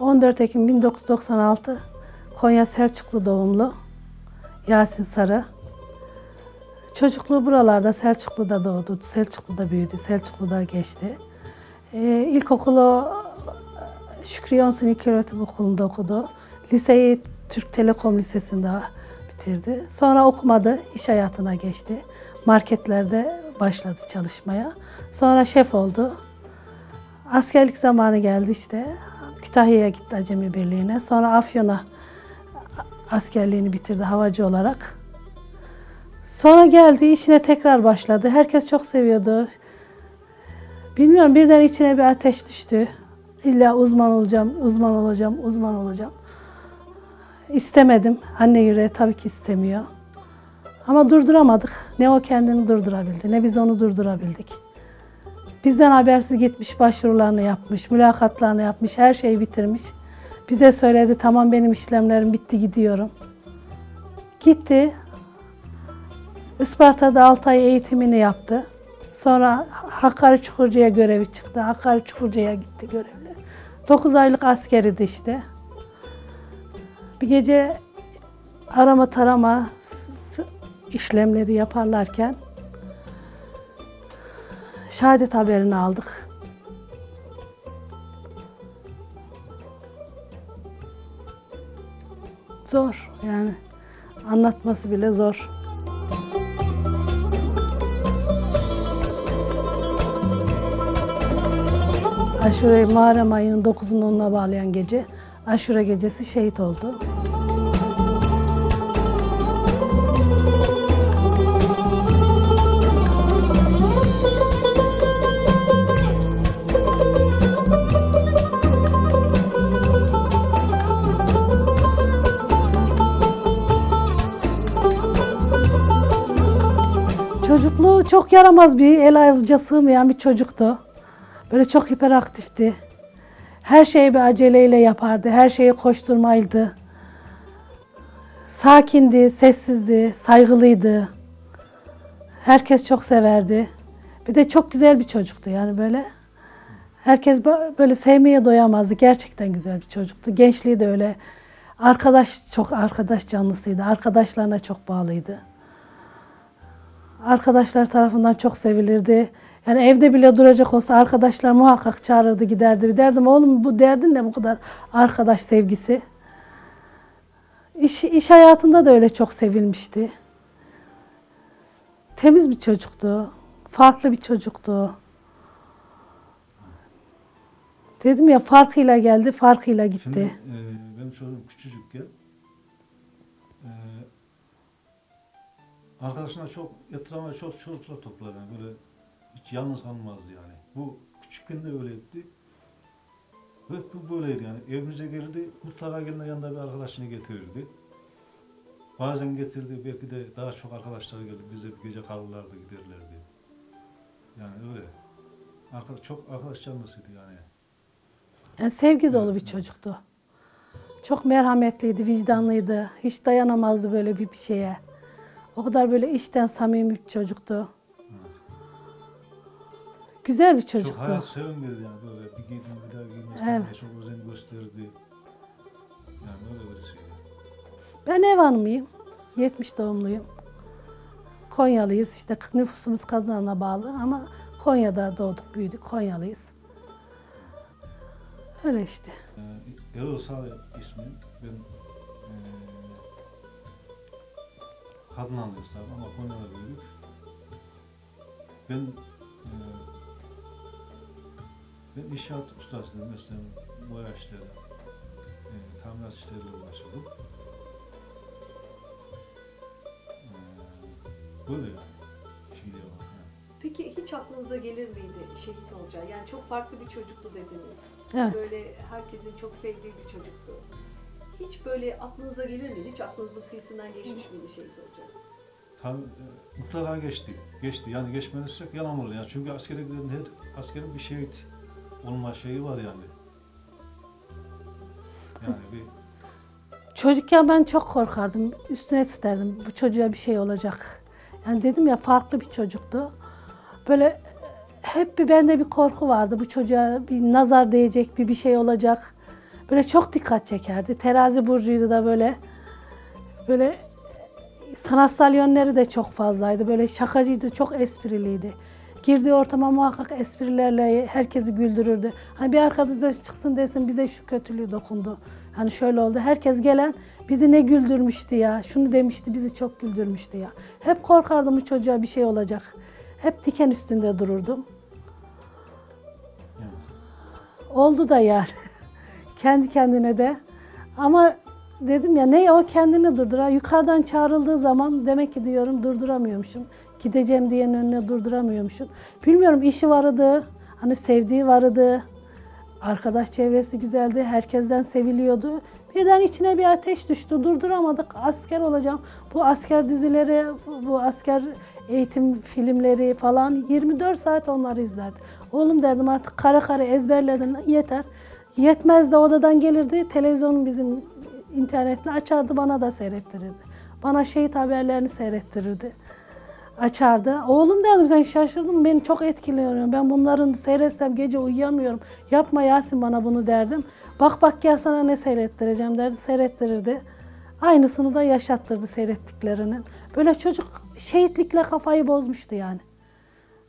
14 Ekim 1996 Konya Selçuklu doğumlu Yasin Sarı. Çocukluğu buralarda, Selçuklu'da doğdu, Selçuklu'da büyüdü, Selçuklu'da geçti. İlkokulu Şükrü Yonsun İlköğretim Okulu'nda okudu. Liseyi Türk Telekom Lisesi'nde bitirdi. Sonra okumadı, iş hayatına geçti. Marketlerde başladı çalışmaya. Sonra şef oldu. Askerlik zamanı geldi işte. Kütahya'ya gitti Acemi Birliği'ne. Sonra Afyon'a askerliğini bitirdi havacı olarak. Sonra geldi, işine tekrar başladı. Herkes çok seviyordu. Bilmiyorum, birden içine bir ateş düştü. İlla uzman olacağım. İstemedim. Anne yüreği tabii ki istemiyor. Ama durduramadık. Ne o kendini durdurabildi, ne biz onu durdurabildik. Bizden habersiz gitmiş, başvurularını yapmış, mülakatlarını yapmış, her şeyi bitirmiş. Bize söyledi, tamam benim işlemlerim bitti, gidiyorum. Gitti. Isparta'da 6 ay eğitimini yaptı. Sonra Hakkari Çukurca'ya görevi çıktı. Hakkari Çukurca'ya gitti görevli. 9 aylık askeriydi işte. Bir gece arama tarama işlemleri yaparlarken şehadet haberini aldık. Zor yani, anlatması bile zor. Aşure, Muharrem ayının 9'unu 10'una bağlayan gece, Aşure gecesi şehit oldu. Çocukluğu çok yaramaz, bir el avuca sığmayan bir çocuktu. Böyle çok hiperaktifti. Her şeyi bir aceleyle yapardı. Her şeyi koşturmaydı. Sakindi, sessizdi, saygılıydı. Herkes çok severdi. Bir de çok güzel bir çocuktu yani böyle. Herkes böyle sevmeye doyamazdı. Gerçekten güzel bir çocuktu. Gençliği de öyle. Çok arkadaş canlısıydı. Arkadaşlarına çok bağlıydı. Arkadaşlar tarafından çok sevilirdi. Yani evde bile duracak olsa arkadaşlar muhakkak çağırırdı, giderdi. Derdim oğlum bu derdin ne bu kadar arkadaş sevgisi. İş hayatında da öyle çok sevilmişti. Temiz bir çocuktu. Farklı bir çocuktu. Dedim ya, farkıyla geldi, farkıyla gitti. Şimdi, benim çocuğum küçücükken arkadaşına çok etrafa çok çocuklar toplar yani böyle. Hiç yalnız kalmazdı yani. Bu küçükken de öyleydi. Hep bu böyleydi yani. Evimize gelirdi, mutlaka geldiğinde yanında bir arkadaşını getirirdi. Bazen getirdi, belki de daha çok arkadaşlar geldi. Bize bir gece kalırlardı, giderlerdi. Yani öyle. Çok arkadaş canlısıydı yani. Yani sevgi dolu bir çocuktu. Çok merhametliydi, vicdanlıydı. Hiç dayanamazdı böyle bir şeye. O kadar böyle içten samimi bir çocuktu. Güzel bir çocuktu. Çok hayat sevimliydi yani böyle bir giydim bir daha giymezdim. Evet. Çok özen gösterdi. Yani öyle bir şey. Ben ev hanımıyım. 70 doğumluyum. Konyalıyız işte, nüfusumuz Kazan'a bağlı ama Konya'da doğduk büyüdük, Konyalıyız. Öyle işte. Erol Sarı ismim. Ben Kadınalıyız tabii ama Konya'da büyüdük. Ben inşaat ustasıydım, mesela boya işleri, tamirat işleriyle uğraşıyordum. Böyle yani, şimdi var. Yani. Peki hiç aklınıza gelir miydi şehit olacağı? Yani çok farklı bir çocuktu dediniz. Evet. Böyle herkesin çok sevdiği bir çocuktu. Hiç böyle aklınıza gelir miydi? Hiç aklınızın kıyısından geçmiş miydi şehit olacağı? Mutlaka geçti. Yani geçmezsek yalan olur yani. Çünkü askere giden her askerin bir şehit olma şeyi var yani. Yani bir... Çocukken ben çok korkardım, üstüne titrerdim. Bu çocuğa bir şey olacak. Yani dedim ya, farklı bir çocuktu. Böyle hep bende bir korku vardı. Bu çocuğa bir nazar değecek, bir şey olacak. Böyle çok dikkat çekerdi. Terazi burcuydu da böyle sanatsal yönleri de çok fazlaydı. Böyle şakacıydı, çok espriliydi. Girdiği ortama muhakkak esprilerle herkesi güldürürdü. Hani bir arkadaşlar çıksın desin bize şu kötülüğü dokundu. Hani şöyle oldu, herkes gelen bizi ne güldürmüştü ya, şunu demişti bizi çok güldürmüştü ya. Hep korkardım bu çocuğa bir şey olacak. Hep diken üstünde dururdum. Evet. Oldu da yani. Kendi kendine de. Ama dedim ya o kendini durdurar. Yukarıdan çağrıldığı zaman demek ki diyorum durduramıyormuşum. Gideceğim diyenin önüne durduramıyormuşum. Bilmiyorum, işi vardı, hani sevdiği vardı. Arkadaş çevresi güzeldi, herkesten seviliyordu. Birden içine bir ateş düştü, durduramadık. Asker olacağım. Bu asker dizileri, bu asker eğitim filmleri falan 24 saat onları izlerdi. Oğlum derdim artık kara kara ezberledin yeter. Yetmez de odadan gelirdi, televizyonun bizim internetini açardı, bana da seyrettirirdi. Bana şehit haberlerini seyrettirirdi. Açardı. Oğlum derdim sen şaşırdın, beni çok etkiliyorum. Ben bunların seyretsem gece uyuyamıyorum. Yapma Yasin bana bunu derdim. Bak bak gel sana ne seyrettireceğim derdi. Seyrettirirdi. Aynısını da yaşattırdı seyrettiklerini. Böyle çocuk şehitlikle kafayı bozmuştu yani.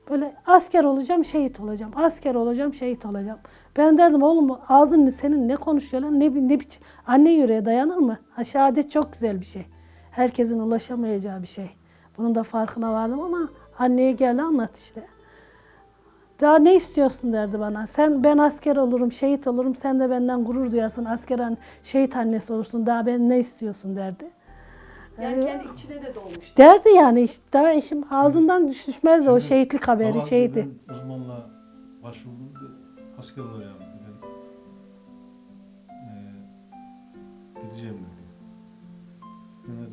Böyle asker olacağım, şehit olacağım. Asker olacağım, şehit olacağım. Ben derdim oğlum ağzın senin ne konuşuyor lan? Ne biçim? Anne yüreğe dayanır mı? Ha, şehadet çok güzel bir şey. Herkesin ulaşamayacağı bir şey. Bunun da farkına vardım ama anneye gel anlat işte. Daha ne istiyorsun derdi bana. Ben asker olurum, şehit olurum. Sen de benden gurur duyarsın. Asker şehit annesi olursun. Daha ben ne istiyorsun derdi. Yani kendi içine de dolmuştu. Derdi yani işte. Daha eşim ağzından düşmezdi o şehitlik haberi. Babam şehidi. Ben uzmanla başvurdum da asker olacağım. Gideceğim dedi.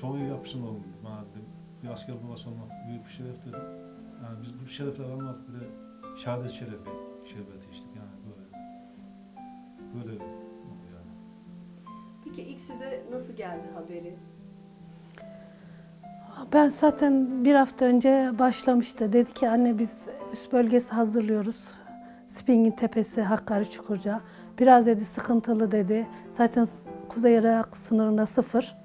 Çoğu yapışım oldu. Bir asker babası olmak büyük bir şeref dedim. Yani biz bu şerefler almak bile şehadet şerefi, şerbeti içtik yani böyle oldu yani. Peki ilk size nasıl geldi haberi? Ben zaten bir hafta önce başlamıştı. Dedi ki anne biz üst bölgesi hazırlıyoruz. Sping'in tepesi, Hakkari Çukurca. Biraz dedi sıkıntılı dedi. Zaten Kuzey Irak sınırında 0.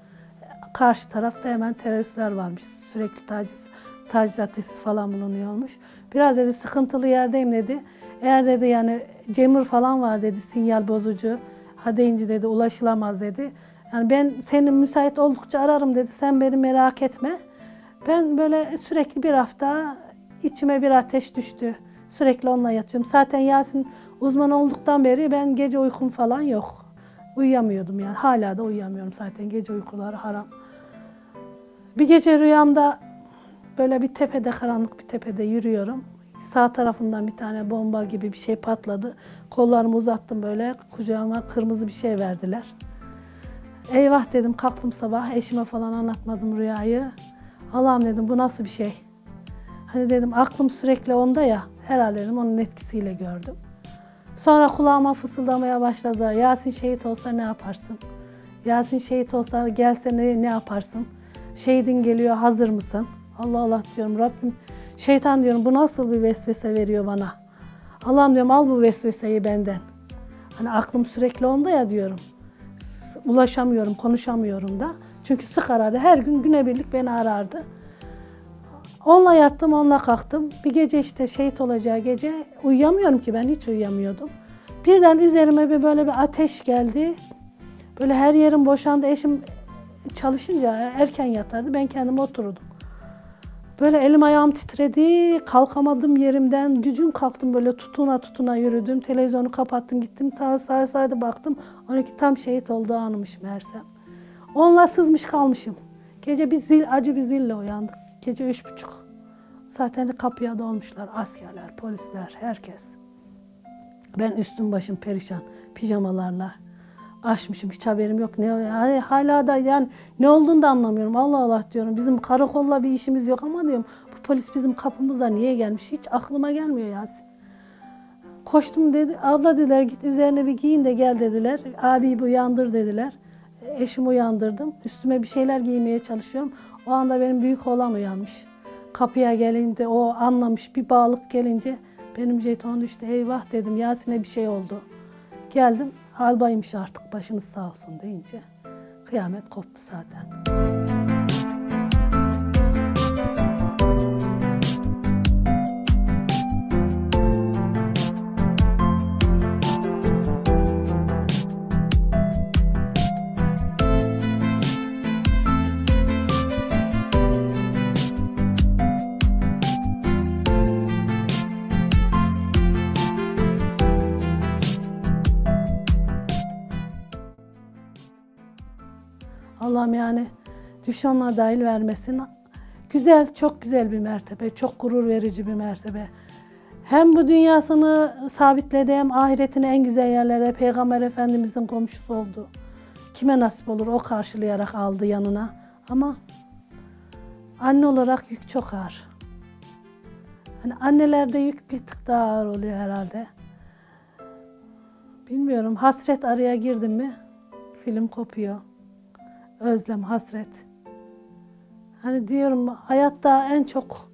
Karşı tarafta hemen teröristler varmış. Sürekli taciz ateşi falan bulunuyormuş. Biraz dedi sıkıntılı yerdeyim dedi. Eğer dedi yani cemur falan var dedi, sinyal bozucu. Ha deyince dedi ulaşılamaz dedi. Yani ben senin müsait oldukça ararım dedi. Sen beni merak etme. Ben böyle sürekli bir hafta içime bir ateş düştü. Sürekli onunla yatıyorum. Zaten Yasin uzman olduktan beri ben gece uykum falan yok. Uyuyamıyordum yani. Hala da uyuyamıyorum zaten. Gece uykuları haram. Bir gece rüyamda böyle bir tepede, karanlık bir tepede yürüyorum. Sağ tarafımdan bir tane bomba gibi bir şey patladı. Kollarımı uzattım böyle, kucağıma kırmızı bir şey verdiler. Eyvah dedim, kalktım sabah, eşime falan anlatmadım rüyayı. Allah'ım dedim, bu nasıl bir şey? Hani dedim, aklım sürekli onda ya, herhalde dedim onun etkisiyle gördüm. Sonra kulağıma fısıldamaya başladılar. Yasin şehit olsa ne yaparsın? Yasin şehit olsa gelse ne yaparsın? Şehidin geliyor, hazır mısın? Allah Allah diyorum, Rabbim, şeytan diyorum, bu nasıl bir vesvese veriyor bana? Allah'ım diyorum, al bu vesveseyi benden. Hani aklım sürekli onda ya diyorum. Ulaşamıyorum, konuşamıyorum da. Çünkü sık arardı, her gün günebirlik beni arardı. Onunla yattım, onunla kalktım. Bir gece işte şehit olacağı gece uyuyamıyorum ki ben, hiç uyuyamıyordum. Birden üzerime böyle bir ateş geldi. Böyle her yerim boşandı. Eşim çalışınca erken yatardı. Ben kendim otururdum. Böyle elim ayağım titredi. Kalkamadım yerimden. Gücüm kalktım, böyle tutuna yürüdüm. Televizyonu kapattım, gittim. Sağa baktım. 12 tam şehit olduğu anımış meğersem. Onunla sızmış kalmışım. Gece acı bir zille uyandık. Gece 3:30. Zaten kapıya dolmuşlar askerler, polisler, herkes. Ben üstüm başım perişan, pijamalarla açmışım, hiç haberim yok. Yani hala da yani ne olduğunu da anlamıyorum. Allah Allah diyorum, bizim karakolla bir işimiz yok ama diyorum bu polis bizim kapımıza niye gelmiş? Hiç aklıma gelmiyor Yasin. Koştum dedi, abla dediler git üzerine bir giyin de gel dediler. Abi uyandır dediler. Eşimi uyandırdım, üstüme bir şeyler giymeye çalışıyorum. O anda benim büyük oğlan uyanmış. Kapıya gelince o anlamış, bir bağlık gelince benim jeton düştü. Eyvah dedim, Yasin'e bir şey oldu. Geldim, Albaymış artık başınız sağ olsun deyince kıyamet koptu zaten. Allah'ım yani düşmanlığa dahil vermesin. Güzel, çok güzel bir mertebe, çok gurur verici bir mertebe. Hem bu dünyasını sabitledi hem ahiretini en güzel yerlerde Peygamber Efendimizin komşusu oldu. Kime nasip olur o karşılayarak aldı yanına. Ama anne olarak yük çok ağır. Hani annelerde yük bir tık daha ağır oluyor herhalde. Bilmiyorum, hasret araya girdi mi film kopuyor. Özlem, hasret. Hani diyorum hayatta en çok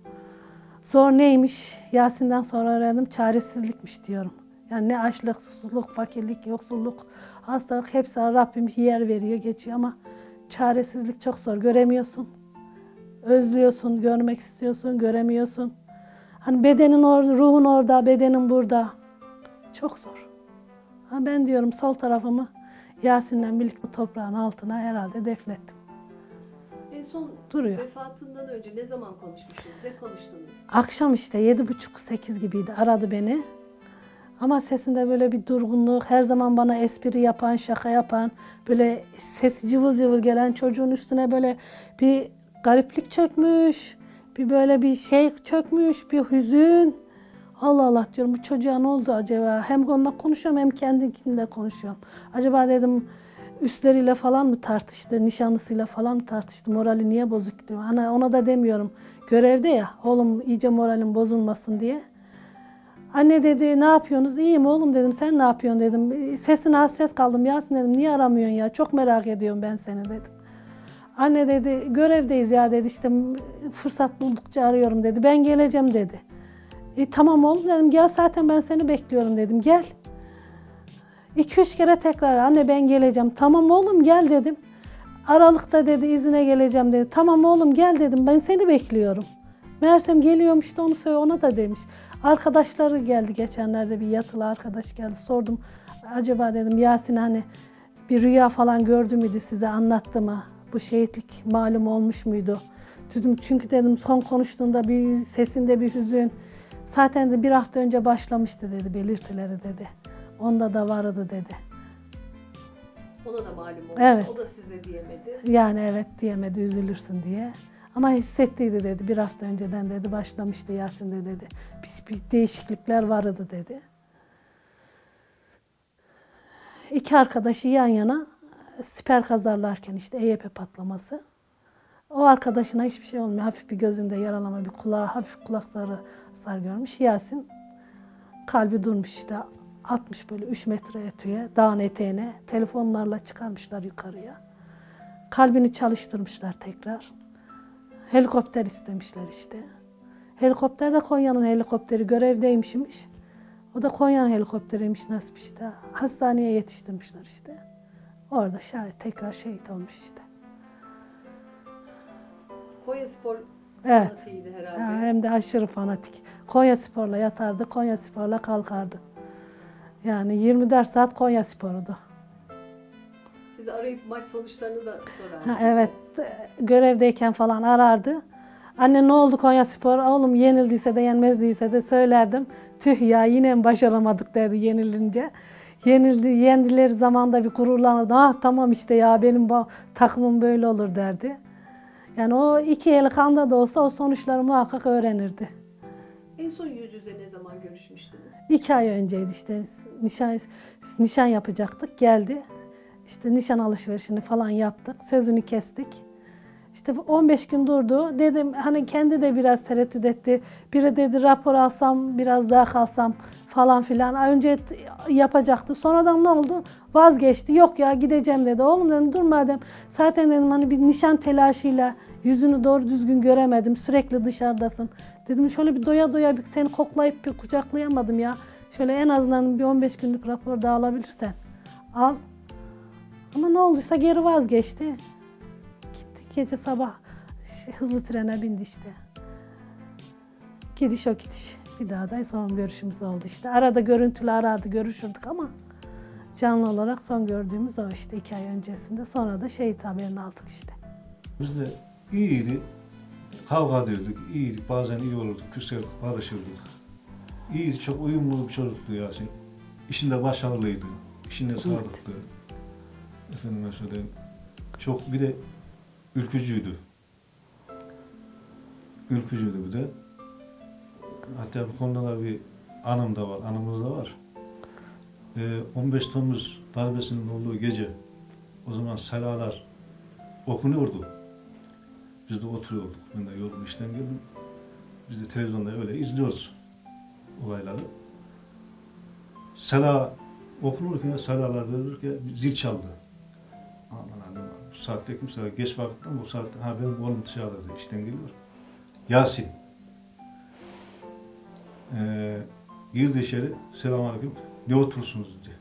zor neymiş? Yasin'den sonra öğrendim, çaresizlikmiş diyorum. Yani ne açlık, susuzluk, fakirlik, yoksulluk, hastalık hepsi Rabbim yer veriyor, geçiyor ama çaresizlik çok zor. Göremiyorsun, özlüyorsun, görmek istiyorsun, göremiyorsun. Hani bedenin orada, ruhun orada, bedenin burada. Çok zor. Hani ben diyorum sol tarafımı Yasin'le birlikte toprağın altına herhalde defnettim. En son duruyor. Vefatından önce ne zaman konuşmuştunuz? Ne konuştunuz? Akşam işte 7.30-8 gibiydi, aradı beni. Ama sesinde böyle bir durgunluk, her zaman bana espri yapan, şaka yapan, böyle sesi cıvıl cıvıl gelen çocuğun üstüne böyle bir gariplik çökmüş, bir böyle bir şey çökmüş, bir hüzün. Allah Allah diyorum, bu çocuğa ne oldu acaba? Hem onunla konuşuyorum hem kendimle konuşuyorum. Acaba dedim üstleriyle falan mı tartıştı, nişanlısıyla falan mı tartıştı, morali niye bozuk diyor. Hani ona da demiyorum, görevde ya, oğlum iyice moralin bozulmasın diye. Anne dedi, ne yapıyorsunuz? İyiyim oğlum dedim, sen ne yapıyorsun dedim. Sesine hasret kaldım, Yasin dedim, niye aramıyorsun ya? Çok merak ediyorum ben seni dedim. Anne dedi, görevdeyiz ya dedi, işte fırsat buldukça arıyorum dedi, ben geleceğim dedi. Tamam oğlum dedim, gel zaten ben seni bekliyorum dedim, gel. 2-3 kere tekrar, anne ben geleceğim, tamam oğlum gel dedim. Aralıkta dedi izine geleceğim dedi, tamam oğlum gel dedim, ben seni bekliyorum. Meğersem geliyormuş da onu söyle, ona da demiş. Arkadaşları geldi geçenlerde, bir yatılı arkadaş geldi, sordum. Acaba dedim Yasin hani bir rüya falan gördü müydü, size anlattı mı? Bu şehitlik malum olmuş muydu? Dedim, çünkü dedim son konuştuğunda bir sesinde bir hüzün. Zaten de bir hafta önce başlamıştı dedi, belirtileri dedi. Onda da vardı dedi. Ona da malum oldu, evet. O da size diyemedi. Yani evet diyemedi, üzülürsün diye. Ama hissettiydi dedi, bir hafta önceden dedi, başlamıştı Yasin'de dedi. Bir değişiklikler vardı dedi. İki arkadaşı yan yana siper kazarlarken işte EYP patlaması. O arkadaşına hiçbir şey olmuyor. Hafif bir gözünde yaralama, bir kulağı, hafif kulak zarı hasar görmüş. Yasin kalbi durmuş işte, atmış böyle 3 metre öteye, dağın eteğine. Telefonlarla çıkarmışlar yukarıya. Kalbini çalıştırmışlar tekrar. Helikopter istemişler işte. Helikopter de Konya'nın helikopteri, görevdeymişmiş. O da Konya'nın helikopteriymiş nasip işte. Hastaneye yetiştirmişler işte. Orada tekrar şehit olmuş işte. Konya Spor fanatiydi, evet. Herhalde. Ha, hem de aşırı fanatik. Konya Spor'la yatardı, Konya Spor'la kalkardı. Yani 24 saat Konya Spor'udu. Sizi arayıp maç sonuçlarını da sorardı. Ha, evet, görevdeyken falan arardı. Anne ne oldu Konya Spor? Oğlum yenildiyse de yenmezdiyse de söylerdim. Tüh ya yine mi başaramadık derdi yenilince. Yendileri zaman da bir gururlanırdı. Ah tamam işte ya benim takımım böyle olur derdi. Yani o iki eli kanda da olsa o sonuçları muhakkak öğrenirdi. En son yüz yüze ne zaman görüşmüştünüz? 2 ay önceydi işte. Nişan yapacaktık, geldi. İşte nişan alışverişini falan yaptık, sözünü kestik. İşte 15 gün durdu. Dedim hani kendi de biraz tereddüt etti. Biri dedi rapor alsam, biraz daha kalsam falan filan. Önce yapacaktı. Sonradan ne oldu? Vazgeçti. Yok ya gideceğim dedi. Oğlum dedim dur madem. Zaten dedim hani bir nişan telaşıyla yüzünü doğru düzgün göremedim. Sürekli dışarıdasın. Dedim şöyle bir doya doya bir seni koklayıp bir kucaklayamadım ya. Şöyle en azından bir 15 günlük rapor da alabilirsen. Al. Ama ne olduysa geri vazgeçti. Gittik gece sabah hızlı trene bindi işte. Gidiş o gidiş. Bir daha da son görüşümüz oldu işte. Arada görüntülü arardı, görüşürdük ama canlı olarak son gördüğümüz o işte 2 ay öncesinde. Sonra da şehit haberini aldık işte. Biz de iyiydi. Kavga ediyorduk, iyiydik. Bazen iyi olurduk, küserdik, barışırdık. İyiydi, çok uyumlu bir çocuktu Yasin. İşinde başarılıydı, işinde sadıktı. Efendime söyleyeyim, çok bir de ülkücüydü. Ülkücüydü bir de. Hatta bu konuda da bir anım da var, anımız da var. 15 Temmuz darbesinin olduğu gece, o zaman salalar okunuyordu. Biz de oturuyorduk, ben de yorgun işten geldim. Biz de televizyonda öyle izliyoruz olayları. Sela okunurken, selalar verirken zil çaldı. Aman Allah'ım, bu saatte kimse, geç vakitten bu saatte, ha benim oğlum dışarıda diyor, işten geliyor. Yasin. Girdi içeri, selamünaleyküm, ne oturursunuz dedi.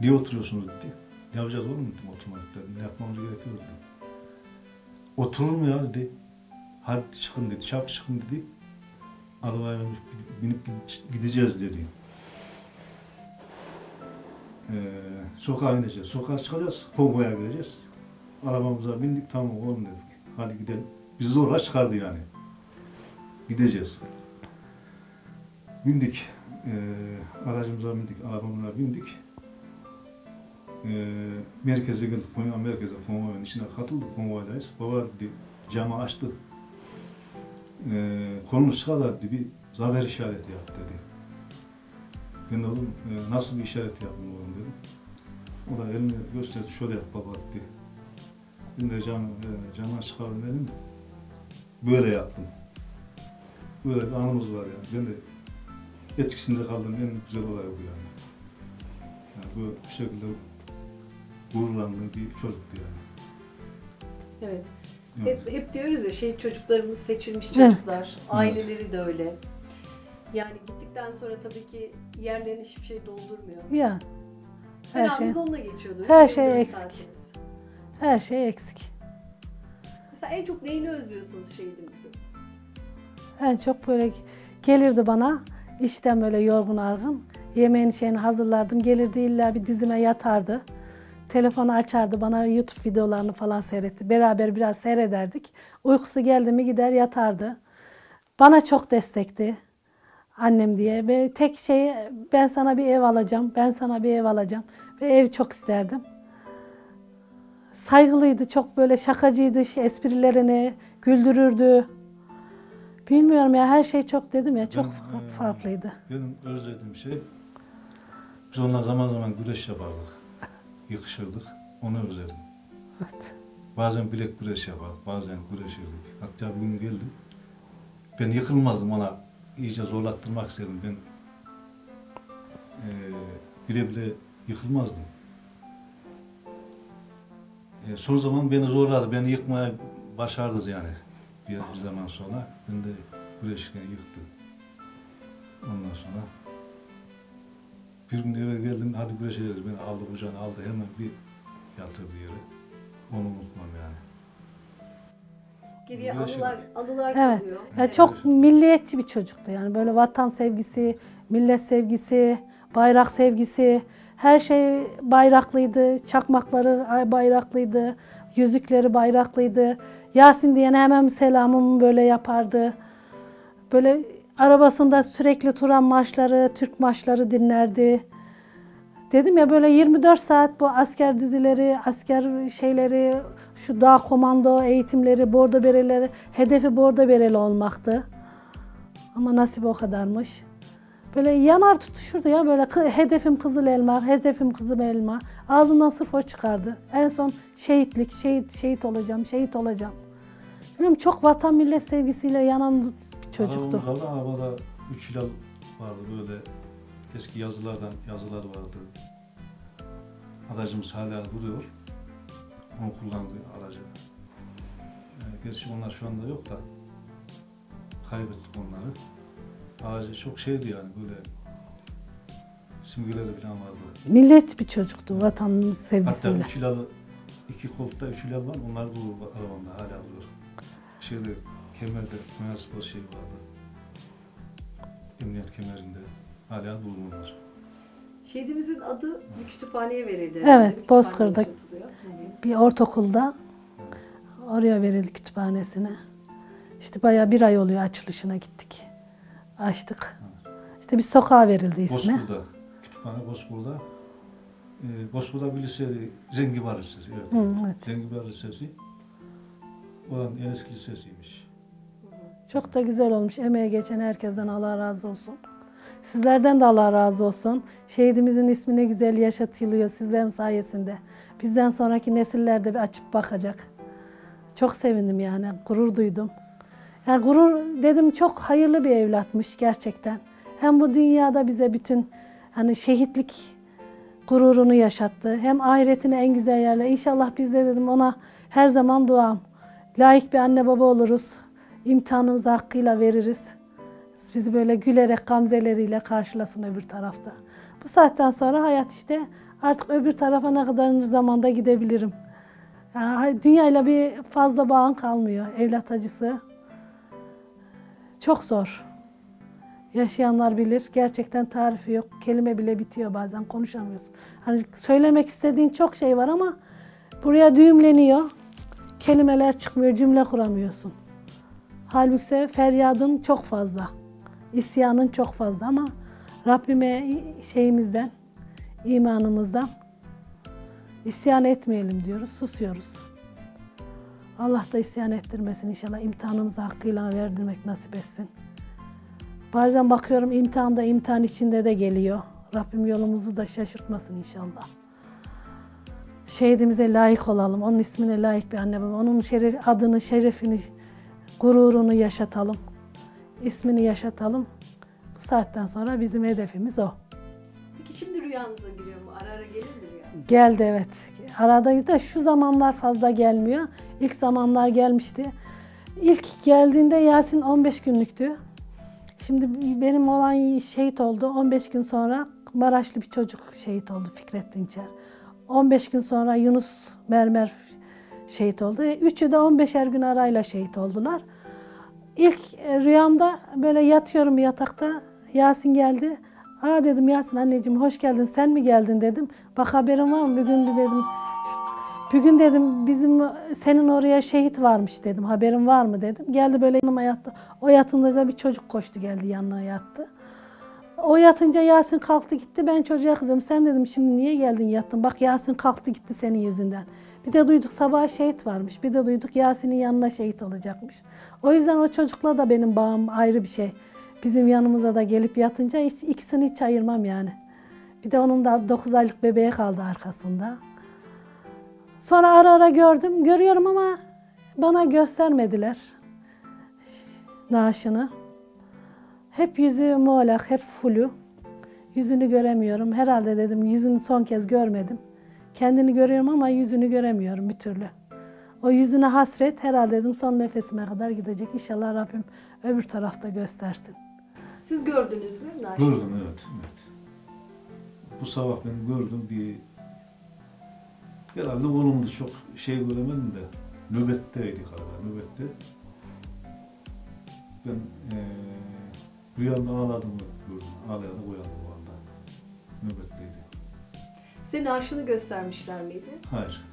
Niye oturuyorsunuz dedi. Ne yapacağız oğlum dedim, oturmadık dedi, ne yapmamız gerekiyor dedi. Oturur mu ya dedi. Hadi çıkın dedi, çabuk çıkın dedi. Arabaya binip gideceğiz dedi. Sokağa ineceğiz, sokağa çıkacağız, konvoya gireceğiz. Arabamıza bindik, tamam oğlum dedik, hadi gidelim. Bizi zorla çıkardı yani. Gideceğiz. Bindik, aracımıza bindik, arabamıza bindik. Merkeze girdik, Konya merkeze, konvoyun içine katıldık, konvoydayız. Baba dedi, camı açtı. Konumuz çıkardı dedi, bir zafer işareti yaptı dedi. Ben oğlum, nasıl bir işaret yaptım oğlum dedim. O da elini gösterdi, şöyle yap baba dedi. Ben de camı çıkardım elini, böyle yaptım. Böyle bir anımız var yani, ben de etkisinde kaldım, en güzel olay bu yani. Bu şekilde gururlandığı bir çocuktu yani. Evet. Evet. Hep diyoruz ya, şehit çocuklarımız seçilmiş çocuklar. Evet. Aileleri de öyle. Yani gittikten sonra tabii ki yerlerini hiçbir şey doldurmuyor. Ya. Her şey onunla geçiyordu. Her şey eksik. Her şey eksik. Mesela en çok neyini özlüyorsunuz şehidimizi? En çok böyle gelirdi bana, işten böyle yorgun argın. Yemeğini şeyini hazırlardım, gelirdi illa bir dizime yatardı. Telefonu açardı, bana YouTube videolarını falan seyretti. Beraber biraz seyrederdik. Uykusu geldi mi gider yatardı. Bana çok destekti annem diye. Ve tek şeyi, ben sana bir ev alacağım, ben sana bir ev alacağım. Ve evi çok isterdim. Saygılıydı, çok böyle şakacıydı, esprilerini güldürürdü. Bilmiyorum ya, her şey çok dedim ya, çok farklıydı. Benim özlediğim şey, biz onlar zaman zaman güreş yapardık, yıkışırdık, onu özledim. Evet. Bazen bilek güreş yapardık, bazen güreşirdik. Hatta bir gün geldi, ben yıkılmazdım ona, iyice zorlattırmak istedim. Ben bile bile yıkılmazdım. Son zaman beni zorladı, beni yıkmaya başardı yani bir zaman sonra. Ben de güreşken yıktım. Ondan sonra bir gün eve geldim, hadi güreş ederiz. Beni aldı kucağına, aldı hemen bir yatırdı yere. Onu unutmam yani. Geriye anılar kalıyor. Evet. Çok milliyetçi bir çocuktu yani, böyle vatan sevgisi, millet sevgisi, bayrak sevgisi. Her şey bayraklıydı, çakmakları bayraklıydı, yüzükleri bayraklıydı. Yasin diyene hemen selamımı böyle yapardı. Böyle arabasında sürekli Turan marşları, Türk marşları dinlerdi. Dedim ya, böyle 24 saat bu asker dizileri, asker şeyleri, şu dağ komando eğitimleri, bordo bereleri, hedefi bordo bereli olmaktı. Ama nasip o kadarmış. Böyle yanar tutuşurdu ya, böyle hedefim kızıl elma, hedefim kızıl elma. Ağzından sırf o çıkardı. En son şehitlik, şehit olacağım, şehit olacağım. Bilmiyorum, çok vatan millet sevgisiyle yanan bir çocuktu. Arabamızda havada 3 hilal vardı, böyle eski yazılardan yazılar vardı. Aracımız hala duruyor. Onu kullandığı aracı. Gerçi onlar şu anda yok da kaybettik onları. Ağacı çok şeydi yani, böyle Simgeleri falan vardı. Millet bir çocuktu, vatanın sevgisiyle. Hatta üçülalı, iki koltukta üçülalı var, onlar da arabamda hala duruyor. Şeyde, kemerde, Konya Spor şeyi vardı. Emniyet kemerinde hala bulunurlar. Şehidimizin adı bir kütüphaneye verildi. Evet, Bozkır'da bir ortaokulda oraya verildi, kütüphanesine. İşte bayağı bir ay oluyor açılışına gittik. Açtık. Evet. İşte bir sokağa verildi ismi. Bozkır'da. Kütüphane Bozkır'da. Bozkır'da bir lise, Zengibar Lisesi. Evet. Hı, evet. Zengibar Lisesi. Olan en eski lisesiymiş. Çok da güzel olmuş. Emeğe geçen herkesten Allah razı olsun. Sizlerden de Allah razı olsun. Şehidimizin ismi ne güzel yaşatılıyor sizlerin sayesinde. Bizden sonraki nesiller de bir açıp bakacak. Çok sevindim yani, gurur duydum. Yani gurur dedim, çok hayırlı bir evlatmış gerçekten. Hem bu dünyada bize bütün hani şehitlik gururunu yaşattı. Hem ahiretine en güzel yerler. İnşallah biz de dedim ona her zaman duam. Layık bir anne baba oluruz. İmtihanımızı hakkıyla veririz. Bizi böyle gülerek, gamzeleriyle karşılasın öbür tarafta. Bu saatten sonra hayat işte artık öbür tarafa ne kadar zamanda gidebilirim. Yani dünyayla bir fazla bağın kalmıyor. Evlat acısı çok zor. Yaşayanlar bilir. Gerçekten tarifi yok. Kelime bile bitiyor bazen. Konuşamıyorsun. Hani söylemek istediğin çok şey var ama buraya düğümleniyor. Kelimeler çıkmıyor. Cümle kuramıyorsun. Halbuki feryadın çok fazla, isyanın çok fazla ama Rabbime şeyimizden, imanımızdan isyan etmeyelim diyoruz, susuyoruz. Allah da isyan ettirmesin inşallah, imtihanımızı hakkıyla verdirmek nasip etsin. Bazen bakıyorum imtihanda, imtihan içinde de geliyor. Rabbim yolumuzu da şaşırtmasın inşallah. Şehidimize layık olalım, onun ismine layık bir anne baba, onun adını, şerefini, gururunu yaşatalım, ismini yaşatalım. Bu saatten sonra bizim hedefimiz o. Peki şimdi rüyanıza giriyor mu? Ara ara gelir mi rüyanız? Geldi evet. Aradayız da şu zamanlar fazla gelmiyor. İlk zamanlar gelmişti. İlk geldiğinde Yasin 15 günlüktü. Şimdi benim olan şehit oldu. 15 gün sonra Maraşlı bir çocuk şehit oldu, Fikrettin Çer. 15 gün sonra Yunus Mermer şehit oldu. Üçü de 15'er gün arayla şehit oldular. İlk rüyamda böyle yatıyorum yatakta, Yasin geldi. Aa dedim, Yasin anneciğim hoş geldin, sen mi geldin dedim. Bak haberin var mı? Bugün dedim bizim senin oraya şehit varmış dedim, haberin var mı dedim. Geldi böyle yanıma yattı. O yatında da bir çocuk koştu geldi yanına yattı. O yatınca Yasin kalktı gitti, ben çocuğa kızıyorum. Sen dedim şimdi niye geldin yattın, bak Yasin kalktı gitti senin yüzünden. Bir de duyduk sabaha şehit varmış, bir de duyduk Yasin'in yanına şehit olacakmış. O yüzden o çocukla da benim bağım ayrı bir şey. Bizim yanımıza da gelip yatınca ikisini hiç ayırmam yani. Bir de onun da 9 aylık bebeği kaldı arkasında. Sonra ara ara görüyorum ama bana göstermediler naaşını. Hep yüzü muğlak, hep fulu. Yüzünü göremiyorum. Herhalde dedim yüzünü son kez görmedim. Kendini görüyorum ama yüzünü göremiyorum bir türlü. O yüzüne hasret herhalde dedim son nefesime kadar gidecek. İnşallah Rabbim öbür tarafta göstersin. Siz gördünüz mü? Gördüm evet. Bu sabah ben gördüm bir... Herhalde olumlu, çok şey göremedim de nöbetteydik galiba, nöbette. Ben rüyamda ağladığımı gördüm. Ağlayanı uyandım o anda. Nöbetteydi. Size naaşını göstermişler miydi? Hayır.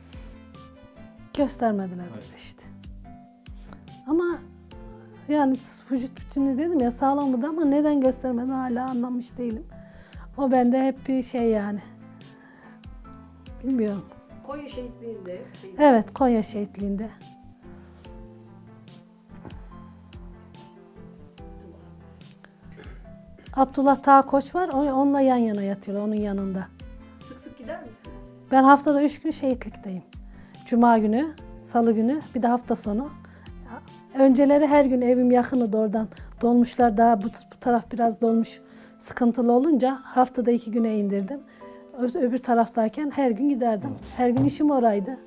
Göstermediler bize işte. Ama yani vücut bütünlüğü dedim ya sağlamdı ama neden göstermedi hala anlamış değilim. O bende hep bir şey yani. Bilmiyorum. Konya şehitliğinde. Evet, Konya şehitliğinde. Abdullah Ta Koç var, onunla yan yana yatıyorlar, onun yanında. Gider misiniz? Ben haftada 3 gün şehitlikteyim. Cuma günü, salı günü, bir de hafta sonu. Önceleri her gün evim yakındı oradan. Dolmuşlar daha bu taraf biraz dolmuş sıkıntılı olunca haftada 2 güne indirdim. Öbür taraftayken her gün giderdim. Evet. Her gün işim oraydı.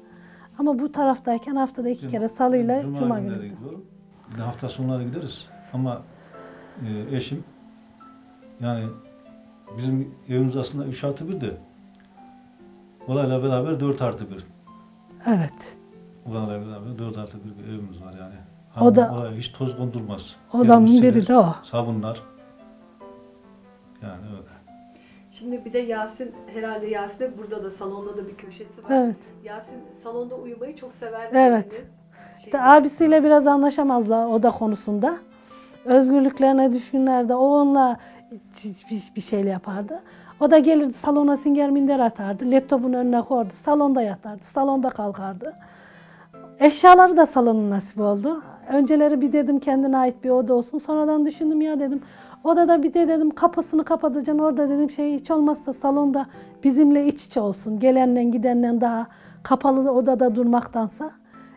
Ama bu taraftayken haftada 2 kere salıyla cuma günü. Bir de hafta sonları gideriz ama eşim yani Bizim evimiz aslında 3+1'di. Olayla beraber 4+1. Evet. Olayla beraber 4+1 bir evimiz var yani. Hanım, o da olay, hiç toz kondurmaz. Odamın biri de o. Sabunlar. Yani öyle. Şimdi bir de Yasin, herhalde Yasin'e burada da salonda da bir köşesi var. Evet. Yasin salonda uyumayı çok severdi. Evet. İşte abisiyle biraz anlaşamazlar oda konusunda. Özgürlüklerine düşkünlerdi. O onunla bir şeyle yapardı. O da gelirdi salona singer minder atardı. Laptopun önüne koydu. Salonda yatardı. Salonda kalkardı. Eşyaları da salonun nasip oldu. Önceleri bir dedim kendine ait bir oda olsun. Sonradan düşündüm ya dedim. Odada bir de dedim kapısını kapatacaksın orada dedim şey hiç olmazsa salonda bizimle iç içe olsun. Gelenle gidenle daha kapalı odada durmaktansa.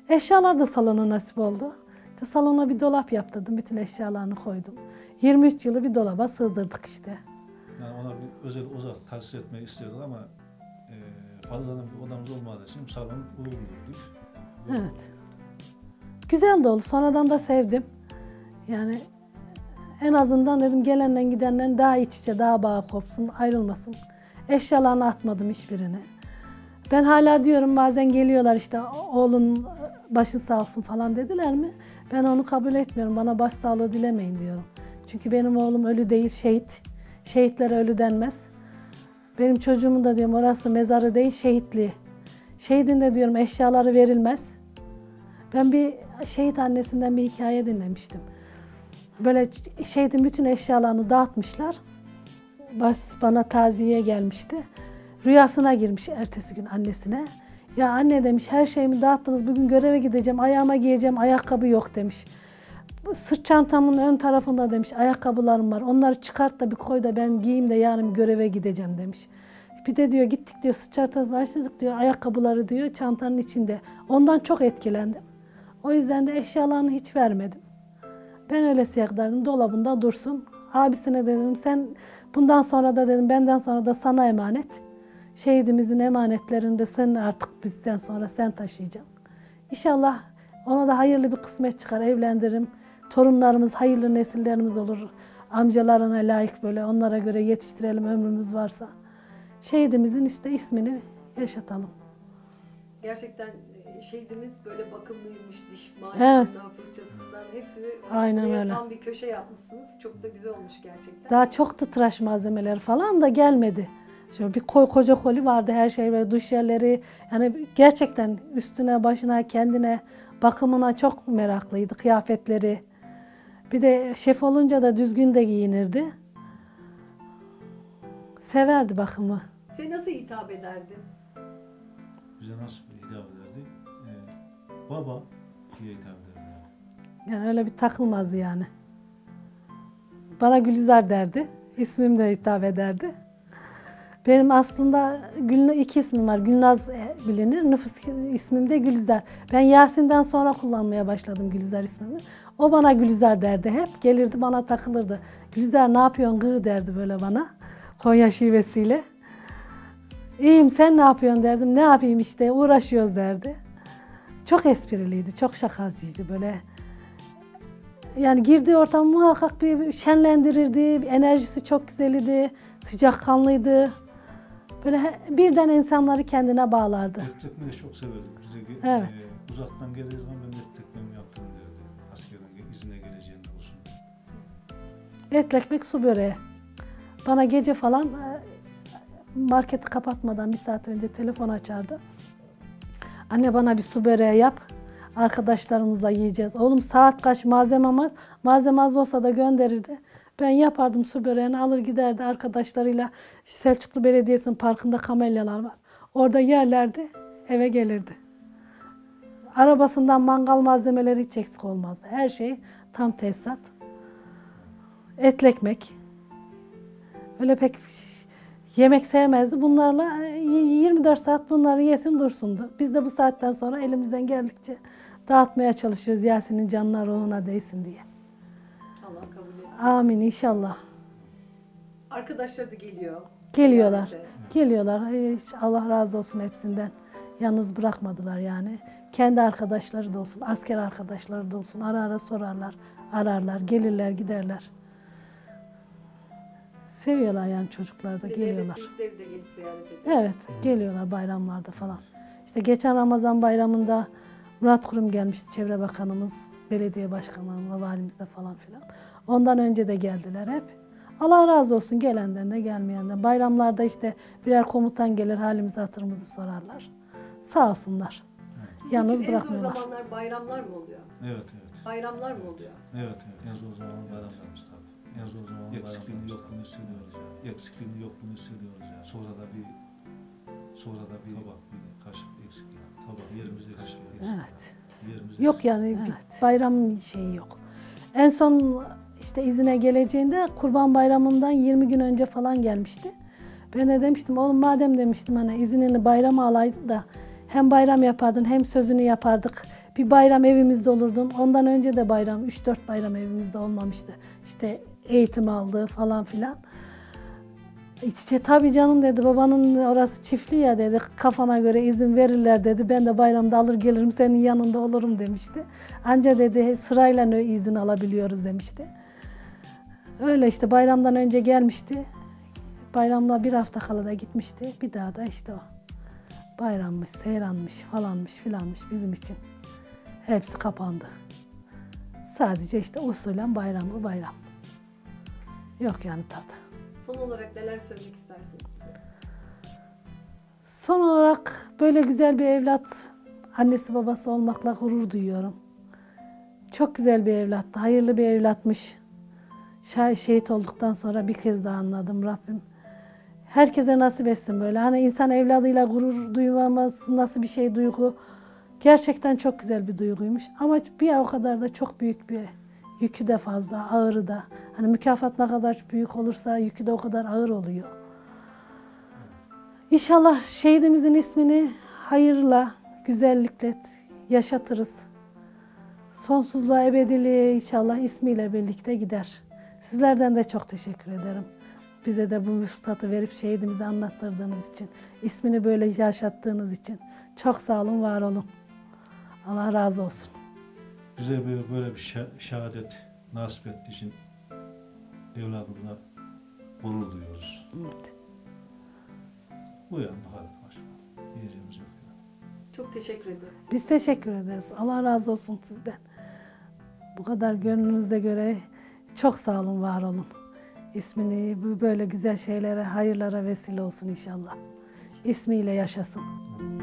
Eşyalar da salona nasip oldu. İşte salona bir dolap yaptırdım, bütün eşyalarını koydum. 23 yılı bir dolaba sığdırdık işte. Yani ona bir özel uzak tahsis etmeyi istiyorduk ama fazla bir odamız olmadığı için salonu uygun gördük. Evet. Güzel de oldu. Sonradan da sevdim. Yani en azından dedim gelenle gidenle daha iç içe, daha bağ kopsun, ayrılmasın. Eşyalarını atmadım hiçbirine. Ben hala diyorum bazen geliyorlar işte oğlun başın sağ olsun falan dediler mi? Ben onu kabul etmiyorum. Bana başsağlığı dilemeyin diyorum. Çünkü benim oğlum ölü değil, şehit. Şehitlere ölü denmez. Benim çocuğumun da diyorum orası mezarı değil, şehitliği. Şehidin de diyorum eşyaları verilmez. Ben bir şehit annesinden bir hikaye dinlemiştim. Böyle şehidin bütün eşyalarını dağıtmışlar. Bana taziye gelmişti. Rüyasına girmiş ertesi gün annesine. Ya anne demiş her şeyimi dağıttınız bugün göreve gideceğim ayağıma giyeceğim ayakkabı yok demiş. Sırt çantamın ön tarafında demiş ayakkabılarım var onları çıkart da bir koy da ben giyeyim de yarın göreve gideceğim demiş. Bir de diyor gittik diyor sırt çantasını açtık diyor ayakkabıları diyor çantanın içinde. Ondan çok etkilendim. O yüzden de eşyalarını hiç vermedim. Ben öylesiye kadar dedim dolabında dursun. Abisine dedim sen bundan sonra da dedim benden sonra da sana emanet. Şehidimizin emanetlerini de sen artık bizden sonra sen taşıyacaksın. İnşallah ona da hayırlı bir kısmet çıkar, evlendiririm. Torunlarımız, hayırlı nesillerimiz olur. Amcalarına layık böyle onlara göre yetiştirelim ömrümüz varsa. Şehidimizin işte ismini yaşatalım. Gerçekten şehidimiz böyle bakımlıymış, diş macunundan, evet, fırçasından hepsini. Aynen öyle. Tam bir köşe yapmışsınız. Çok da güzel olmuş gerçekten. Daha çoktu tıraş malzemeleri falan da gelmedi. Şöyle bir koca koli vardı her şey böyle duş yerleri. Yani gerçekten üstüne, başına, kendine, bakımına çok meraklıydı kıyafetleri. Bir de şef olunca da düzgün de giyinirdi. Severdi bakımı. Size nasıl hitap ederdi? Bize nasıl hitap ederdi? Baba diye hitap ederdi. Yani öyle bir takılmazdı yani. Bana Gülizar derdi. İsmim de hitap ederdi. Benim aslında iki ismim var. Gülnaz bilinir, nüfus ismim de Gülizar. Ben Yasin'den sonra kullanmaya başladım Gülizar ismini. O bana Gülizar derdi hep. Gelirdi bana takılırdı. Gülizar ne yapıyorsun gı derdi böyle bana. Konya şivesiyle. İyiyim sen ne yapıyorsun derdim. Ne yapayım işte uğraşıyoruz derdi. Çok espriliydi, çok şakacıydı böyle. Yani girdiği ortam muhakkak bir şenlendirirdi. Bir enerjisi çok güzeldi, sıcakkanlıydı. Böyle birden insanları kendine bağlardı. Nettekmeyi çok severdik. Bize evet, uzaktan geldiği zaman ben nettekmemi yaptım derdi. Askerden izine geleceğinde olsun. Etli ekmek, su böreği. Bana gece falan marketi kapatmadan bir saat önce telefon açardı. Anne bana bir su böreği yap. Arkadaşlarımızla yiyeceğiz. Oğlum saat kaç malzeme az olsa da gönderirdi. Ben yapardım su böreğini alır giderdi arkadaşlarıyla. Selçuklu Belediyesi'nin parkında kamelyalar var. Orada yerlerdi, eve gelirdi. Arabasından mangal malzemeleri hiç eksik olmazdı. Her şey tam tesisat. Etli ekmek. Öyle pek yemek sevmezdi. Bunlarla 24 saat bunları yesin dursundu. Biz de bu saatten sonra elimizden geldikçe dağıtmaya çalışıyoruz Yasin'in canına ruhuna değsin diye. Allah kabul etsin. Amin inşallah. Arkadaşlar da geliyor. Geliyorlar. Yani geliyorlar. Allah razı olsun hepsinden. Yalnız bırakmadılar yani. Kendi arkadaşları da olsun, asker arkadaşları da olsun. Ara ara sorarlar, ararlar, gelirler, giderler. Seviyorlar yani çocuklar da geliyorlar. Devletleri de gelip ziyaret ediyor. Evet, geliyorlar bayramlarda falan. İşte geçen Ramazan bayramında Murat Kurum gelmişti, Çevre Bakanımız, belediye başkanlarımızla, valimizle falan filan. Ondan önce de geldiler hep. Allah razı olsun gelenden de gelmeyenden. Bayramlarda işte birer komutan gelir, halimizi hatırımızı sorarlar. Sağ olsunlar. Evet. Yalnız bırakmıyorlar. En zor zamanlar bayramlar mı oluyor? Evet, evet. Bayramlar mı oluyor? Evet, evet. En zor zamanlar bayramlarımız tabii. En zor zamanlar eksikliğini yokluğunu hissediyoruz ya. Eksikliğini yokluğunu hissediyoruz ya. Sonra da bir tabak, bir kaşık eksikliği. Tabak yerimiz eksik. Evet. Yerimiz yok eksik. Yani evet. Bayram şeyi yok. En son işte izine geleceğinde Kurban Bayramı'ndan 20 gün önce falan gelmişti. Ben de demiştim oğlum madem demiştim hani izinini bayrama alaydın da hem bayram yapardın hem sözünü yapardık. Bir bayram evimizde olurdun. Ondan önce de bayram 3-4 bayram evimizde olmamıştı. İşte eğitim aldı falan filan. İşte tabii canım dedi babanın orası çiftli ya dedi kafana göre izin verirler dedi ben de bayramda alır gelirim senin yanında olurum demişti. Anca dedi sırayla izin alabiliyoruz demişti. Öyle işte bayramdan önce gelmişti. Bayramla bir hafta kala da gitmişti. Bir daha da işte o bayrammış, seyranmış, falanmış, filanmış bizim için. Hepsi kapandı. Sadece işte usulen bayramı bayram. Yok yani tadı. Son olarak neler söylemek istersiniz bize? Son olarak böyle güzel bir evlat, annesi babası olmakla gurur duyuyorum. Çok güzel bir evlattı, hayırlı bir evlatmış. Şehit olduktan sonra bir kez daha anladım Rabbim. Herkese nasip etsin böyle. Hani insan evladıyla gurur duymaması nasıl bir şey duygu. Gerçekten çok güzel bir duyguymuş. Ama bir o kadar da çok büyük bir yükü de fazla, ağırı da. Hani mükafat ne kadar büyük olursa yükü de o kadar ağır oluyor. İnşallah şehidimizin ismini hayırla, güzellikle yaşatırız. Sonsuzluğa, ebediliğe inşallah ismiyle birlikte gider. Sizlerden de çok teşekkür ederim. Bize de bu fırsatı verip şehidimizi anlattırdığınız için, ismini böyle yaşattığınız için çok sağ olun, var olun. Allah razı olsun. Bize böyle bir şehadet nasip ettiği için evladımla gurur duyuyoruz. Evet. Bu yani bu halde başka diyeceğimiz yok. Çok teşekkür ederiz. Biz teşekkür ederiz. Allah razı olsun sizden. Bu kadar gönlünüze göre çok sağ olun, var olun. İsmini böyle güzel şeylere, hayırlara vesile olsun inşallah. İsmiyle yaşasın.